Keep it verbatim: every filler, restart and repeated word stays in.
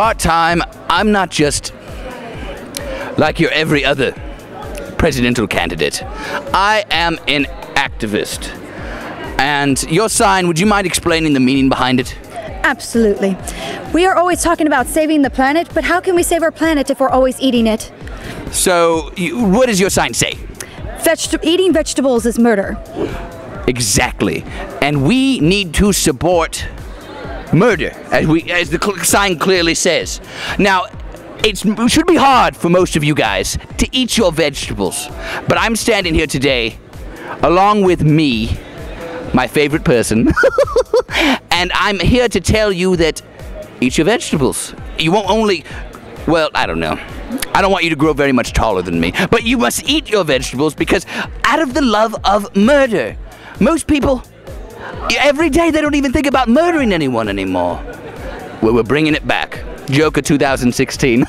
part-time. I'm not just like your every other presidential candidate. I am an activist. And your sign, would you mind explaining the meaning behind it? Absolutely. We are always talking about saving the planet, but how can we save our planet if we're always eating it? So, you, what does your sign say? Vegeta- eating vegetables is murder. Exactly. And we need to support murder, as, we, as the cl- sign clearly says. Now, it's, it should be hard for most of you guys to eat your vegetables, but I'm standing here today, along with me, my favorite person, and I'm here to tell you that eat your vegetables. You won't only, well, I don't know. I don't want you to grow very much taller than me, but you must eat your vegetables because out of the love of murder. Most people, every day they don't even think about murdering anyone anymore. Well, we're bringing it back. Joker two thousand sixteen.